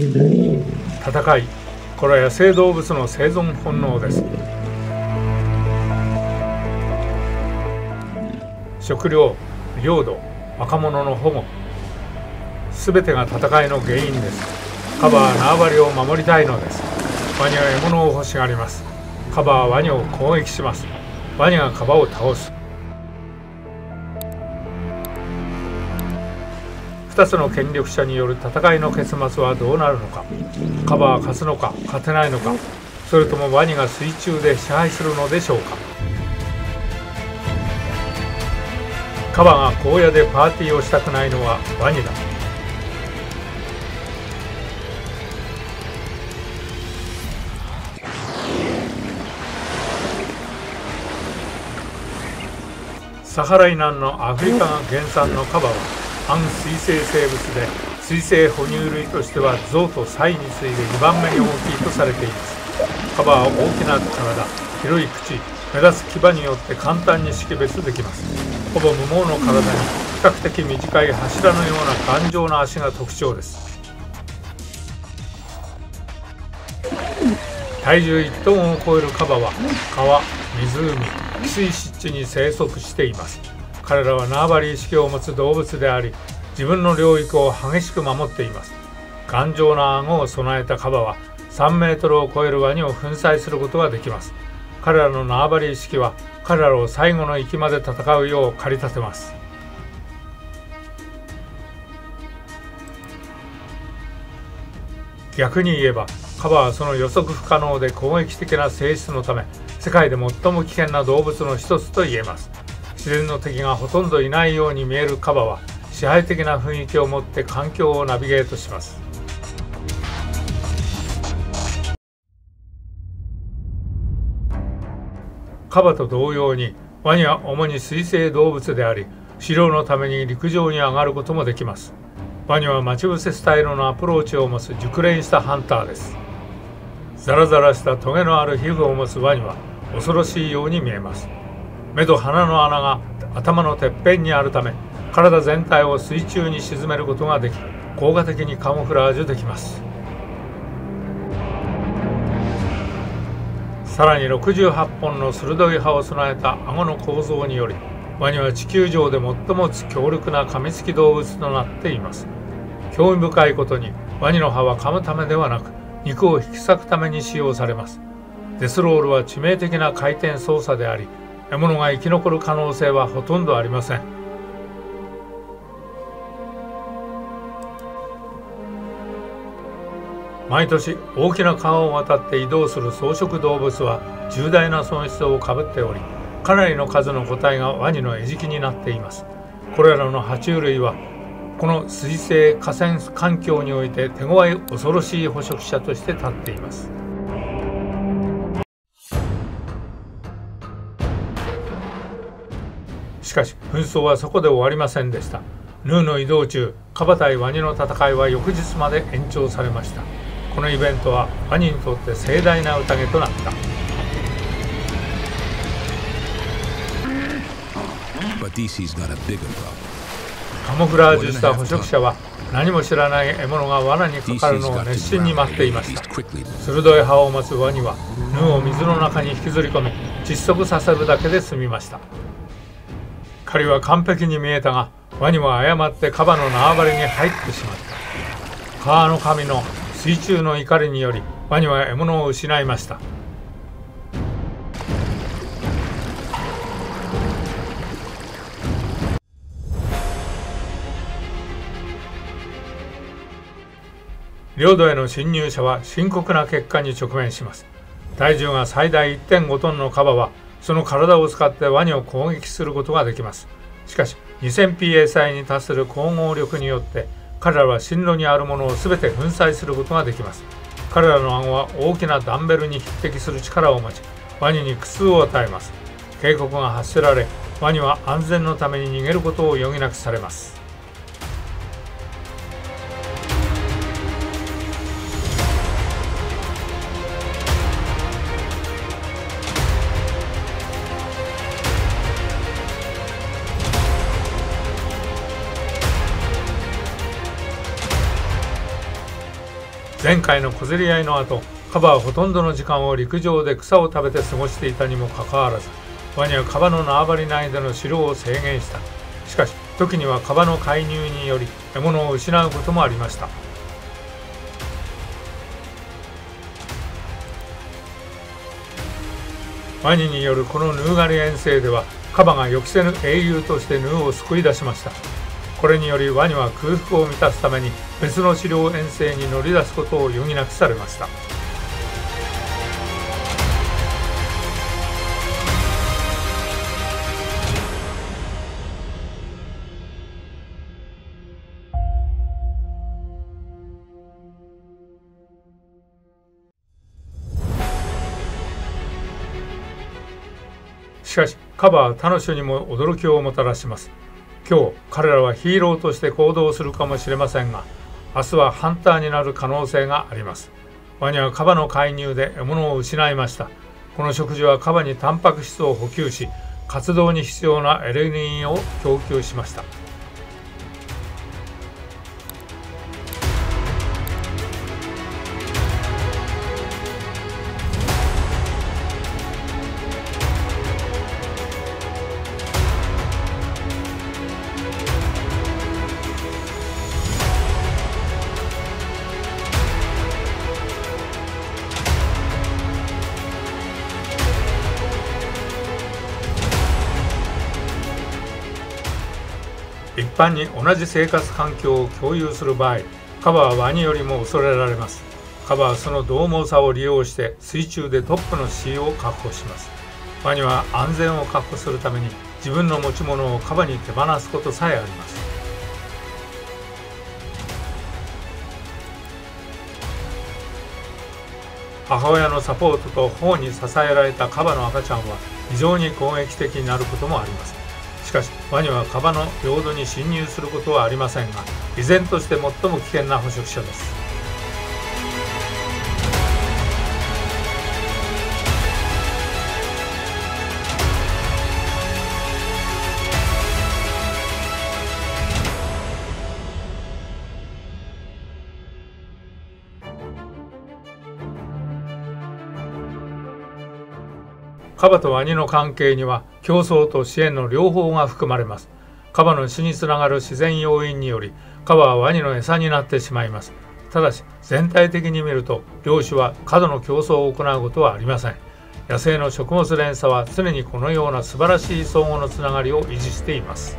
戦い、これは野生動物の生存本能です。食料、領土、若者の保護、すべてが戦いの原因です。カバは縄張りを守りたいのです。ワニは獲物を欲しがります。カバはワニを攻撃します。ワニがカバを倒す。2つの権力者による戦いの結末はどうなるのか。カバは勝つのか勝てないのか、それともワニが水中で支配するのでしょうか。カバが荒野でパーティーをしたくないのはワニだ。サハラ以南のアフリカが原産のカバは半水生生物で、水生哺乳類としては象とサイに次いで2番目に大きいとされています。カバは大きな体、広い口、目立つ牙によって簡単に識別できます。ほぼ無毛の体に比較的短い柱のような頑丈な足が特徴です。体重1トンを超えるカバは川、湖、汽水湿地に生息しています。彼らは縄張り意識を持つ動物であり、自分の領域を激しく守っています。頑丈な顎を備えたカバは3メートルを超えるワニを粉砕することができます。彼らの縄張り意識は彼らを最後の息まで戦うよう駆り立てます。逆に言えば、カバはその予測不可能で攻撃的な性質のため、世界で最も危険な動物の一つと言えます。自然の敵がほとんどいないように見えるカバは支配的な雰囲気を持って環境をナビゲートします。カバと同様にワニは主に水生動物であり、狩猟のために陸上に上がることもできます。ワニは待ち伏せスタイルのアプローチを持つ熟練したハンターです。ザラザラしたトゲのある皮膚を持つワニは恐ろしいように見えます。目と鼻の穴が頭のてっぺんにあるため、体全体を水中に沈めることができ、効果的にカモフラージュできます。さらに68本の鋭い歯を備えた顎の構造により、ワニは地球上で最も強力な噛みつき動物となっています。興味深いことに、ワニの歯は噛むためではなく肉を引き裂くために使用されます。デスロールは致命的な回転操作であり、獲物が生き残る可能性はほとんどありません。毎年大きな川を渡って移動する草食動物は重大な損失をかぶっており、かなりの数の個体がワニの餌食になっています。これらの爬虫類はこの水生河川環境において手強い恐ろしい捕食者として立っています。しかし紛争はそこで終わりませんでした。ヌーの移動中、カバ対ワニの戦いは翌日まで延長されました。このイベントはワニにとって盛大な宴となった。カモフラージュした捕食者は何も知らない獲物が罠にかかるのを熱心に待っていました。鋭い歯を持つワニはヌーを水の中に引きずり込み、窒息させるだけで済みました。狩りは完璧に見えたが、ワニは誤ってカバの縄張りに入ってしまった。川の神の水中の怒りにより、ワニは獲物を失いました。領土への侵入者は深刻な結果に直面します。体重が最大 1.5 トンのカバはその体を使ってワニを攻撃することができます。しかし 2000psi に達する光合力によって彼らは進路にあるものを全て粉砕することができます。彼らの顎は大きなダンベルに匹敵する力を持ち、ワニに苦痛を与えます。警告が発せられ、ワニは安全のために逃げることを余儀なくされます。前回の小競り合いの後、カバはほとんどの時間を陸上で草を食べて過ごしていたにもかかわらず、ワニはカバの縄張り内での狩猟を制限した。しかし時にはカバの介入により獲物を失うこともありました。ワニによるこのヌー狩り遠征では、カバが予期せぬ英雄としてヌーを救い出しました。これによりワニは空腹を満たすために別の狩猟遠征に乗り出すことを余儀なくされました。しかしカバは他の種にも驚きをもたらします。今日彼らはヒーローとして行動するかもしれませんが、明日はハンターになる可能性があります。ワニはカバの介入で獲物を失いました。この食事はカバにタンパク質を補給し、活動に必要なエレニンを供給しました。一般に同じ生活環境を共有する場合、カバはワニよりも恐れられます。カバはその獰猛さを利用して水中でトップの地位を確保します。ワニは安全を確保するために自分の持ち物をカバに手放すことさえあります。母親のサポートと頬に支えられたカバの赤ちゃんは非常に攻撃的になることもあります。しかしワニはカバの領土に侵入することはありませんが、依然として最も危険な捕食者です。カバとワニの関係には競争と支援の両方が含まれます。カバの死につながる自然要因により、カバはワニの餌になってしまいます。ただし全体的に見ると、両種は過度の競争を行うことはありません。野生の食物連鎖は常にこのような素晴らしい相互のつながりを維持しています。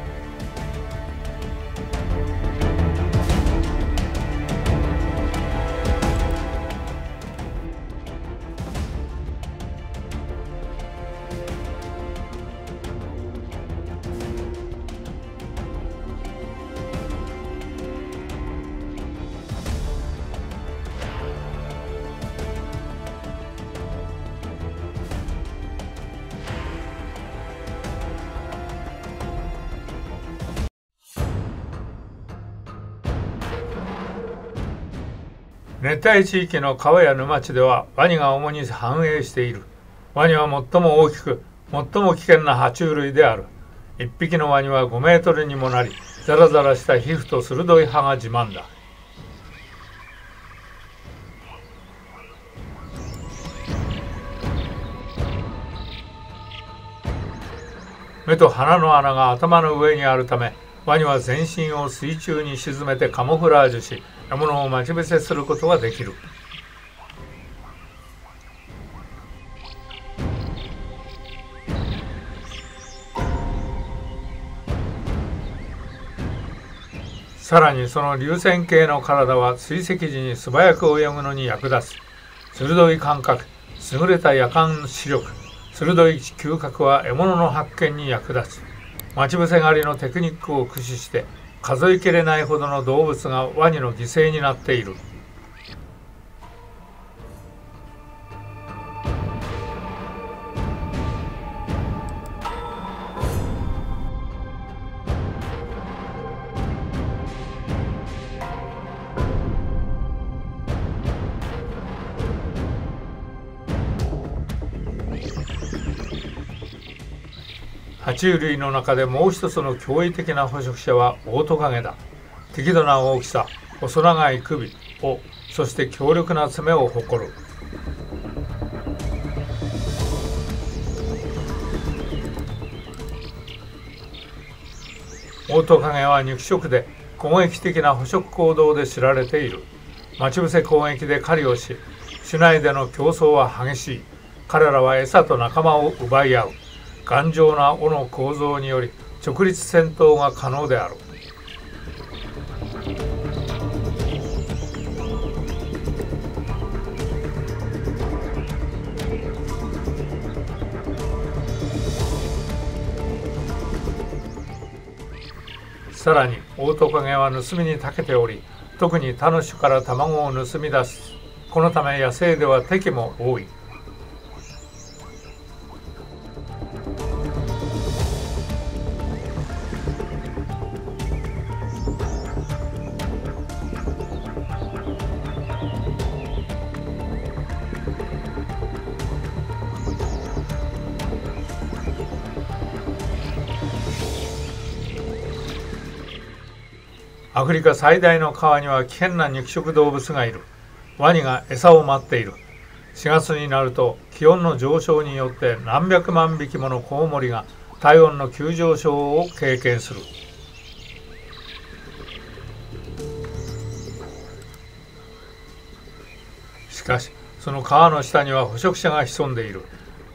熱帯地域の川や沼地ではワニが主に繁栄している。ワニは最も大きく最も危険な爬虫類である。1匹のワニは5メートルにもなり、ザラザラした皮膚と鋭い歯が自慢だ。目と鼻の穴が頭の上にあるため、ワニは全身を水中に沈めてカモフラージュし、獲物を待ち伏せすることができる。さらにその流線形の体は追跡時に素早く泳ぐのに役立つ。鋭い感覚、優れた夜間視力、鋭い嗅覚は獲物の発見に役立つ。待ち伏せ狩りのテクニックを駆使して、数えきれないほどの動物がワニの犠牲になっている。爬虫類の中でもう一つの驚異的な捕食者はオオトカゲだ。適度な大きさ、細長い首をそして強力な爪を誇る。オオトカゲは肉食で攻撃的な捕食行動で知られている。待ち伏せ攻撃で狩りをし、市内での競争は激しい。彼らは餌と仲間を奪い合う。頑丈な尾の構造により直立戦闘が可能である。さらにオオトカゲは盗みに長けており、特に他の種から卵を盗み出す。このため野生では敵も多い。アフリカ最大の川には危険な肉食動物がいる。ワニが餌を待っている。4月になると気温の上昇によって何百万匹ものコウモリが体温の急上昇を経験する。しかしその川の下には捕食者が潜んでいる。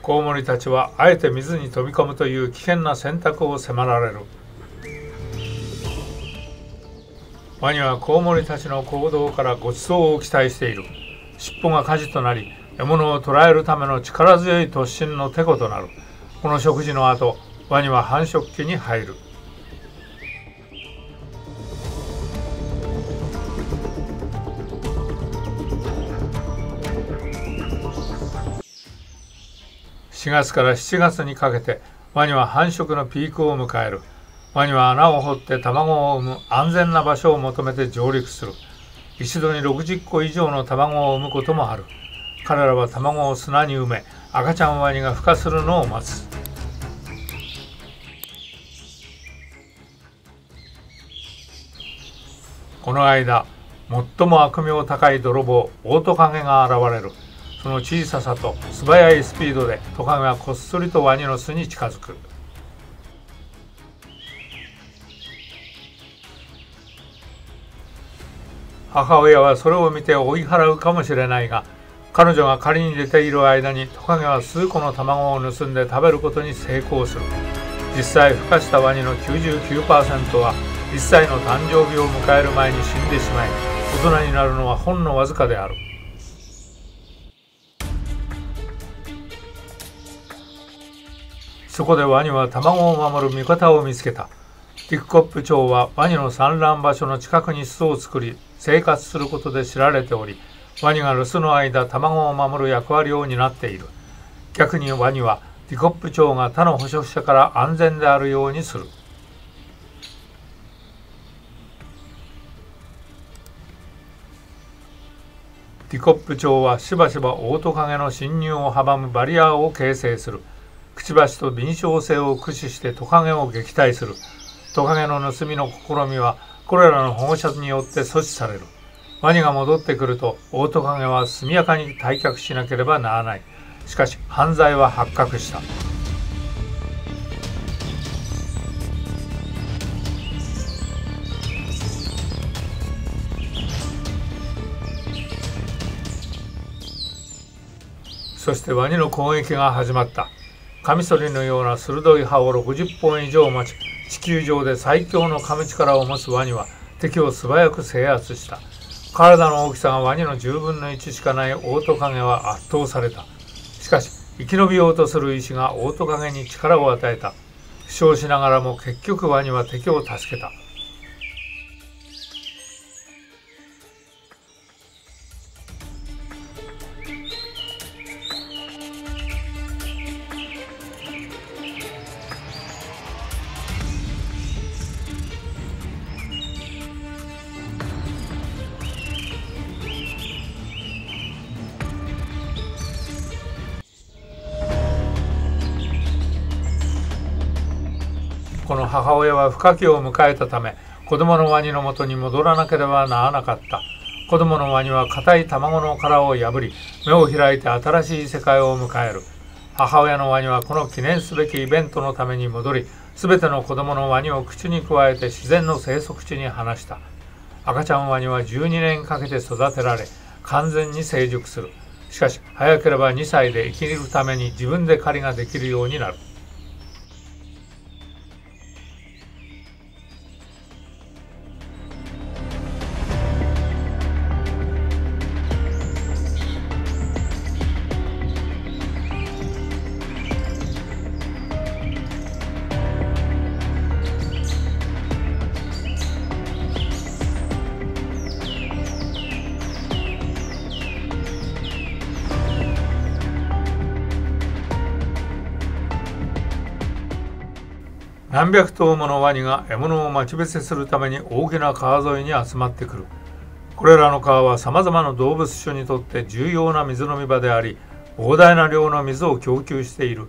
コウモリたちはあえて水に飛び込むという危険な選択を迫られる。ワニはコウモリたちの行動からごちそうを期待している。尻尾が舵となり、獲物を捕らえるための力強い突進のてことなる。この食事の後、ワニは繁殖期に入る。4月から7月にかけて、ワニは繁殖のピークを迎える。ワニは穴を掘って卵を産む安全な場所を求めて上陸する。一度に60個以上の卵を産むこともある。彼らは卵を砂に埋め、赤ちゃんワニが孵化するのを待つ。この間、最も悪名高い泥棒、オオトカゲが現れる。その小ささと素早いスピードでトカゲはこっそりとワニの巣に近づく。母親はそれを見て追い払うかもしれないが、彼女が狩りに出ている間にトカゲは数個の卵を盗んで食べることに成功する。実際、孵化したワニの 99% は1歳の誕生日を迎える前に死んでしまい、大人になるのはほんのわずかである。そこでワニは卵を守る味方を見つけた。ティクコップ町はワニの産卵場所の近くに巣を作り、生活することで知られており、ワニが留守の間、卵を守る役割を担っている。逆にワニはティコップ町が他の捕食者から安全であるようにする。ティコップ町はしばしばオオトカゲの侵入を阻むバリアを形成する。くちばしと敏捷性を駆使してトカゲを撃退する。トカゲの盗みの試みはこれらの保護者によって阻止される。ワニが戻ってくると、オオトカゲは速やかに退却しなければならない。しかし、犯罪は発覚した。そしてワニの攻撃が始まった。カミソリのような鋭い歯を60本以上持ち、地球上で最強の噛む力を持つワニは敵を素早く制圧した。体の大きさがワニの10分の1しかないオオトカゲは圧倒された。しかし生き延びようとする意志がオオトカゲに力を与えた。負傷しながらも結局ワニは敵を助けた。この母親は孵化期を迎えたため、子供のワニの元に戻らなければならなかった。子供のワニは硬い卵の殻を破り、目を開いて新しい世界を迎える。母親のワニはこの記念すべきイベントのために戻り、すべての子供のワニを口にくわえて自然の生息地に放した。赤ちゃんワニは12年かけて育てられ、完全に成熟する。しかし、早ければ2歳で生きるために自分で狩りができるようになる。何百頭ものワニが獲物を待ち伏せするために大きな川沿いに集まってくる。これらの川はさまざまな動物種にとって重要な水飲み場であり、膨大な量の水を供給している。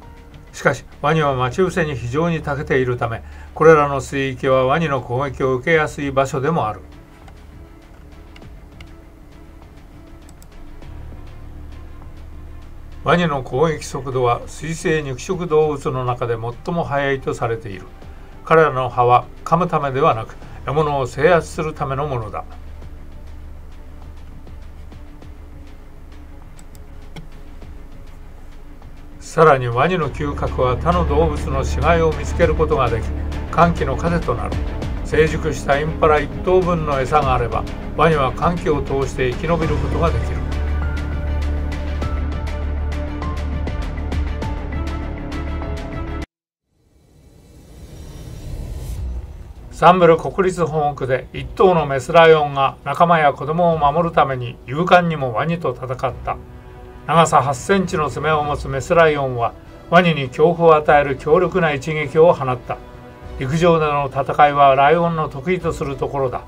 しかし、ワニは待ち伏せに非常に長けているため、これらの水域はワニの攻撃を受けやすい場所でもある。ワニの攻撃速度は水生肉食動物の中で最も速いとされている。彼らの歯は噛むためではなく、獲物を制圧するためのものだ。さらにワニの嗅覚は他の動物の死骸を見つけることができ、歓喜の糧となる。成熟したインパラ1頭分の餌があれば、ワニは歓喜を通して生き延びることができる。サンブル国立保護区で1頭のメスライオンが仲間や子供を守るために勇敢にもワニと戦った。長さ8センチの爪を持つメスライオンはワニに恐怖を与える強力な一撃を放った。陸上での戦いはライオンの得意とするところだ。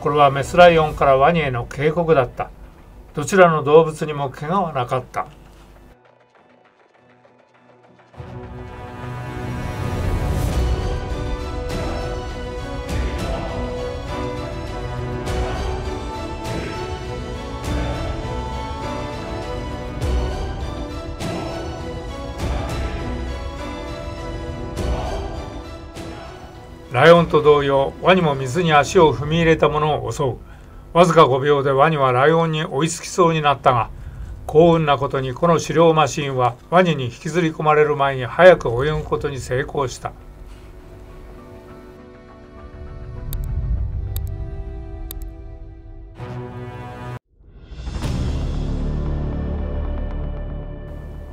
これはメスライオンからワニへの警告だった。どちらの動物にも怪我はなかった。ライオンと同様、ワニも水に足を踏み入れたものを襲う。わずか5秒でワニはライオンに追いつきそうになったが、幸運なことにこの狩猟マシンはワニに引きずり込まれる前に早く泳ぐことに成功した。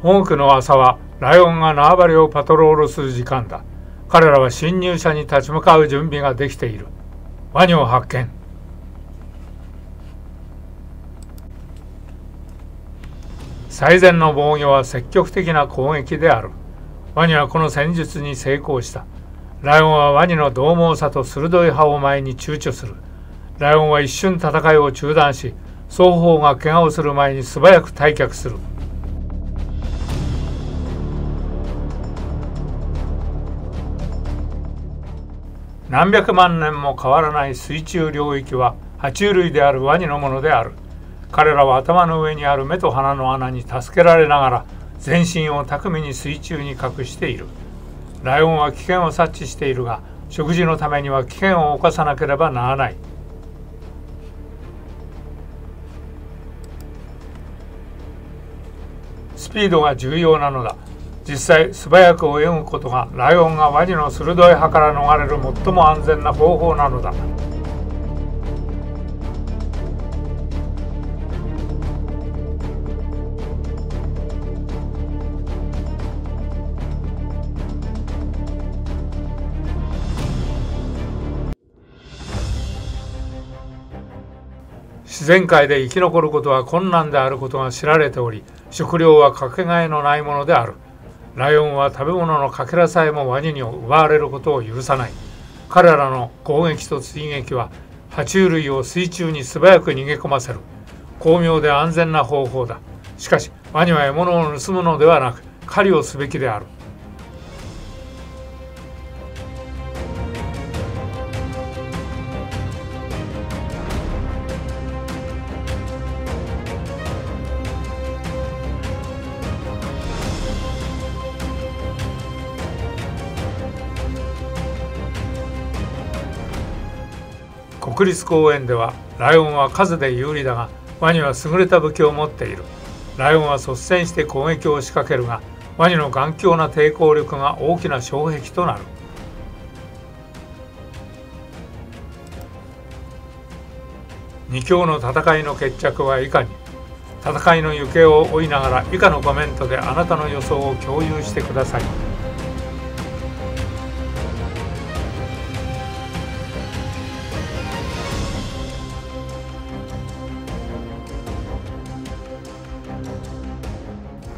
保護区の朝はライオンが縄張りをパトロールする時間だ。彼らは侵入者に立ち向かう準備ができている。ワニを発見。最善の防御は積極的な攻撃である。ワニはこの戦術に成功した。ライオンはワニの獰猛さと鋭い歯を前に躊躇する。ライオンは一瞬戦いを中断し、双方が怪我をする前に素早く退却する。何百万年も変わらない水中領域は爬虫類であるワニのものである。彼らは頭の上にある目と鼻の穴に助けられながら全身を巧みに水中に隠している。ライオンは危険を察知しているが、食事のためには危険を冒さなければならない。スピードが重要なのだ。実際、素早く泳ぐことがライオンがワニの鋭い歯から逃れる最も安全な方法なのだ。自然界で生き残ることは困難であることが知られており、食料はかけがえのないものである。ライオンは食べ物のかけらさえもワニに奪われることを許さない。彼らの攻撃と追撃は爬虫類を水中に素早く逃げ込ませる巧妙で安全な方法だ。しかし、ワニは獲物を盗むのではなく狩りをすべきである。国立公園ではライオンは数で有利だがワニは優れた武器を持っている。ライオンは率先して攻撃を仕掛けるがワニの頑強な抵抗力が大きな障壁となる。2強の戦いの決着は以下に。戦いの行方を追いながら以下のコメントであなたの予想を共有してください。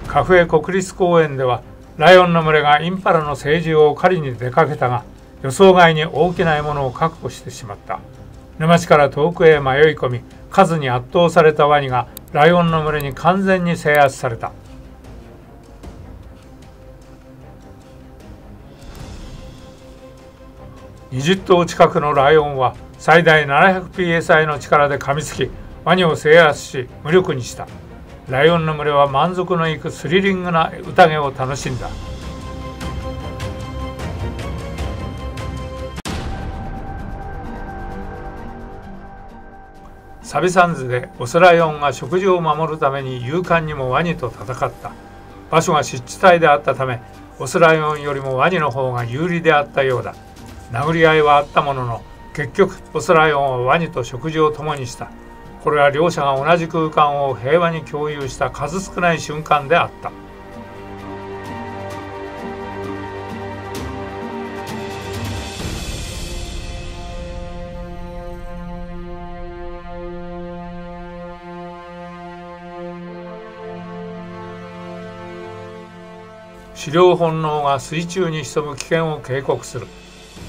カフェ国立公園ではライオンの群れがインパラの成獣を狩りに出かけたが予想外に大きな獲物を確保してしまった。沼地から遠くへ迷い込み数に圧倒されたワニがライオンの群れに完全に制圧された。20頭近くのライオンは最大 700psi の力で噛みつきワニを制圧し無力にした。ライオンの群れは満足のいくスリリングな宴を楽しんだ。サビサンズでオスライオンが食事を守るために勇敢にもワニと戦った。場所が湿地帯であったためオスライオンよりもワニの方が有利であったようだ。殴り合いはあったものの結局オスライオンはワニと食事を共にした。これは両者が同じ空間を平和に共有した数少ない瞬間であった。狩猟本能が水中に潜む危険を警告する。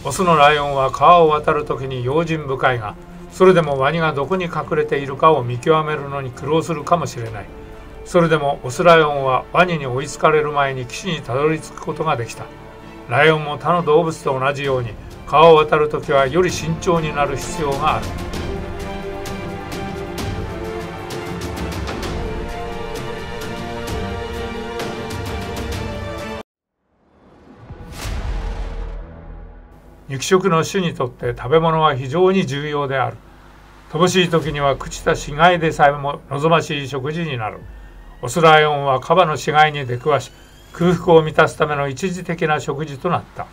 オスのライオンは川を渡る時に用心深いがそれでもワニがどこに隠れているかを見極めるのに苦労するかもしれない。それでもオスライオンはワニに追いつかれる前に岸にたどり着くことができた。ライオンも他の動物と同じように川を渡る時はより慎重になる必要がある。肉食の種にとって食べ物は非常に重要である。乏しい時には朽ちた死骸でさえも望ましい食事になる。オスライオンはカバの死骸に出くわし空腹を満たすための一時的な食事となった。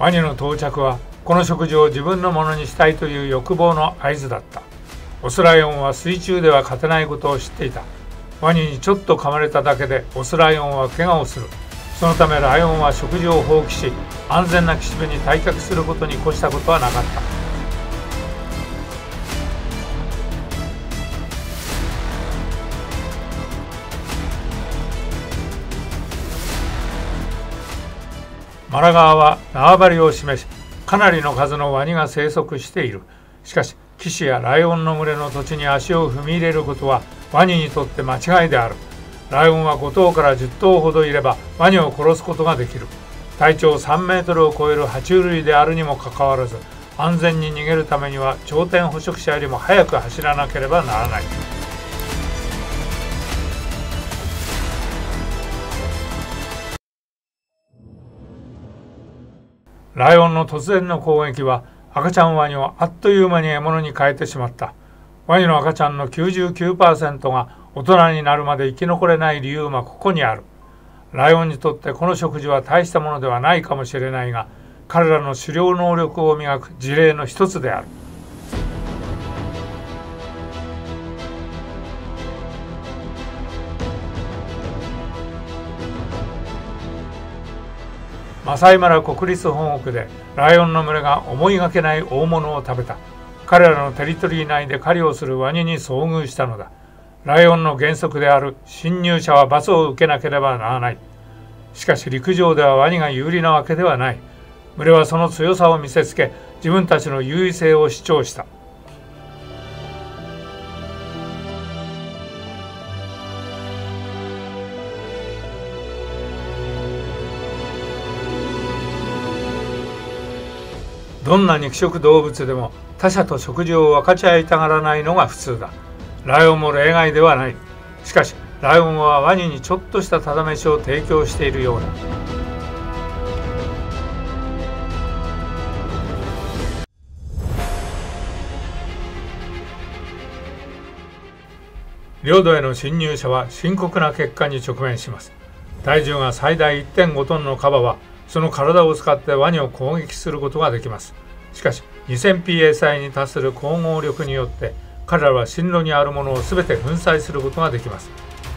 ワニの到着はこの食事を自分のものにしたいという欲望の合図だった。オスライオンは水中では勝てないことを知っていた。ワニにちょっと噛まれただけでオスライオンは怪我をする。そのためライオンは食事を放棄し安全な岸辺に退却することに越したことはなかった。マラ川は縄張りを示しかなりの数のワニが生息している。しかし岸やライオンの群れの土地に足を踏み入れることはワニにとって間違いである。ライオンは5頭から10頭ほどいればワニを殺すことができる。体長3メートルを超える爬虫類であるにもかかわらず安全に逃げるためには頂点捕食者よりも早く走らなければならない。ライオンの突然の攻撃は赤ちゃんワニをあっという間に獲物に変えてしまった。ワニの赤ちゃんの 99% が大人になるまで生き残れない理由はここにある。ライオンにとってこの食事は大したものではないかもしれないが、彼らの狩猟能力を磨く事例の一つである。マサイマラ国立本国でライオンの群れが思いがけない大物を食べた。彼らのテリトリー内で狩りをするワニに遭遇したのだ。ライオンの原則である侵入者は罰を受けなければならない。しかし陸上ではワニが有利なわけではない。群れはその強さを見せつけ自分たちの優位性を主張した。どんな肉食動物でも他者と食事を分かち合いたがらないのが普通だ。ライオンも例外ではない。しかしライオンはワニにちょっとしたただ飯を提供しているようだ。領土への侵入者は深刻な結果に直面します。体重が最大 1.5 トンのカバはその体を使ってワニを攻撃することができます。しかし 2000psi に達する光合力によって彼らは進路にあるものを全て粉砕することができます。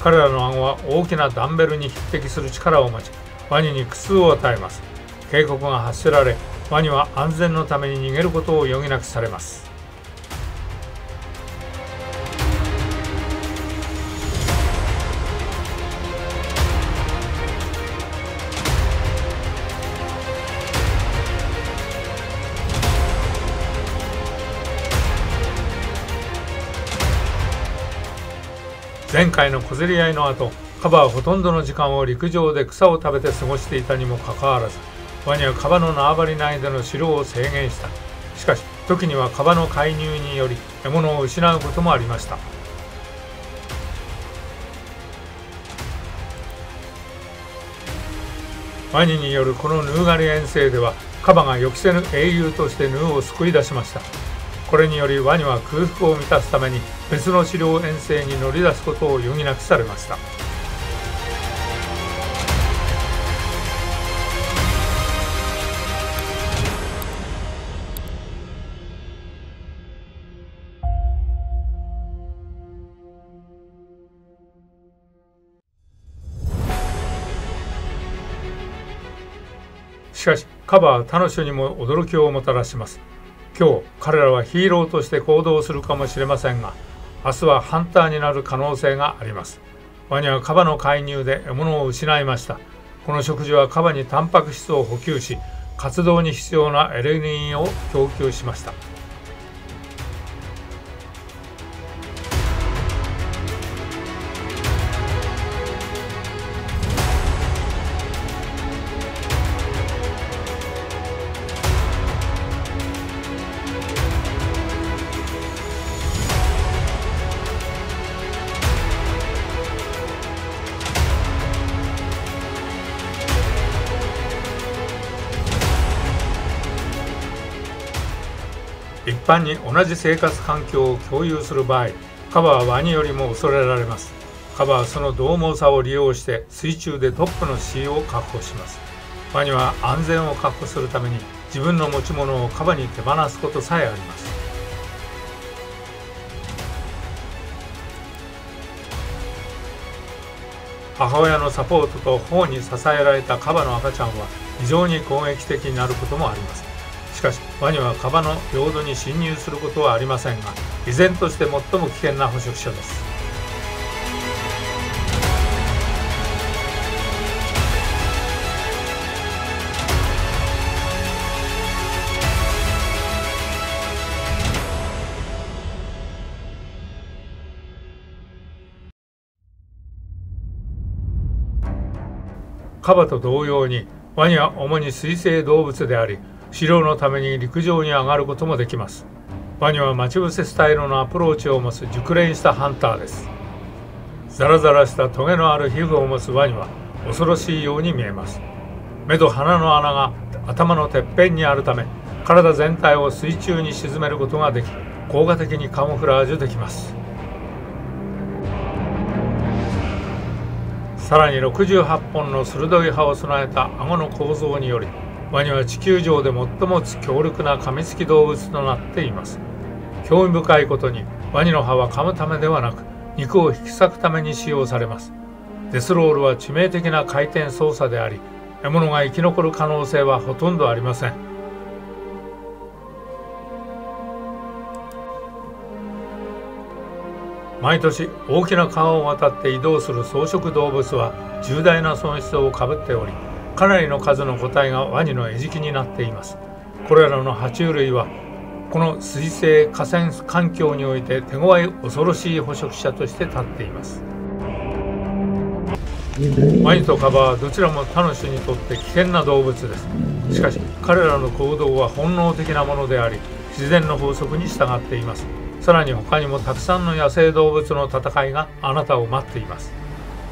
彼らの顎は大きなダンベルに匹敵する力を持ち、ワニに苦痛を与えます。警告が発せられ、ワニは安全のために逃げることを余儀なくされます。前回の小競り合いの後、カバはほとんどの時間を陸上で草を食べて過ごしていたにもかかわらず、ワニはカバの縄張り内での狩猟を制限した。しかし時にはカバの介入により獲物を失うこともありました。ワニによるこのヌー狩り遠征では、カバが予期せぬ英雄としてヌーを救い出しました。これによりワニは空腹を満たすために別の狩猟遠征に乗り出すことを余儀なくされました。しかしカバは他の種にも驚きをもたらします。今日彼らはヒーローとして行動するかもしれませんが、明日はハンターになる可能性があります。ワニはカバの介入で獲物を失いました。この食事はカバにタンパク質を補給し、活動に必要なエレニンを供給しました。一般に同じ生活環境を共有する場合、カバはワニよりも恐れられます。カバはその獰猛さを利用して水中でトップの C を確保します。ワニは安全を確保するために自分の持ち物をカバに手放すことさえあります。母親のサポートと頬に支えられたカバの赤ちゃんは非常に攻撃的になることもあります。しかしワニはカバの領土に侵入することはありませんが、依然として最も危険な捕食者です。カバと同様にワニは主に水生動物であり、狩猟のために陸上に上がることもできます。ワニは待ち伏せスタイルのアプローチを持つ熟練したハンターです。ザラザラしたトゲのある皮膚を持つワニは恐ろしいように見えます。目と鼻の穴が頭のてっぺんにあるため、体全体を水中に沈めることができ、効果的にカモフラージュできます。さらに68本の鋭い歯を備えた顎の構造により、ワニは地球上で最も強力な噛みつき動物となっています。興味深いことに、ワニの歯は噛むためではなく肉を引き裂くために使用されます。デスロールは致命的な回転操作であり、獲物が生き残る可能性はほとんどありません。毎年大きな川を渡って移動する草食動物は重大な損失をかぶっており、かなりの数の個体がワニの餌食になっています。これらの爬虫類はこの水生河川環境において手強い恐ろしい捕食者として立っています。ワニとカバはどちらも他の種にとって危険な動物です。しかし彼らの行動は本能的なものであり、自然の法則に従っています。さらに他にもたくさんの野生動物の戦いがあなたを待っています。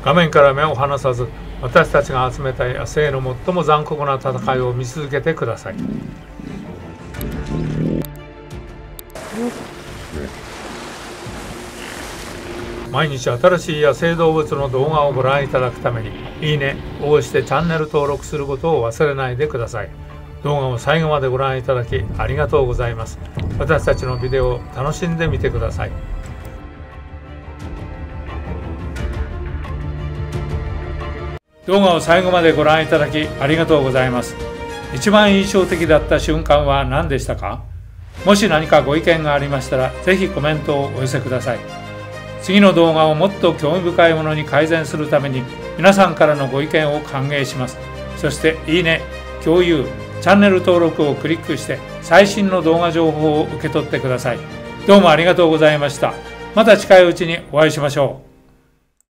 画面から目を離さず、私たちが集めた野生の最も残酷な戦いを見続けてください。毎日新しい野生動物の動画をご覧いただくために、いいねを押してチャンネル登録することを忘れないでください。動画を最後までご覧いただきありがとうございます。私たちのビデオを楽しんでみてください。動画を最後までご覧いただきありがとうございます。一番印象的だった瞬間は何でしたか？もし何かご意見がありましたら、ぜひコメントをお寄せください。次の動画をもっと興味深いものに改善するために、皆さんからのご意見を歓迎します。そして、いいね、共有、チャンネル登録をクリックして、最新の動画情報を受け取ってください。どうもありがとうございました。また近いうちにお会いしましょう。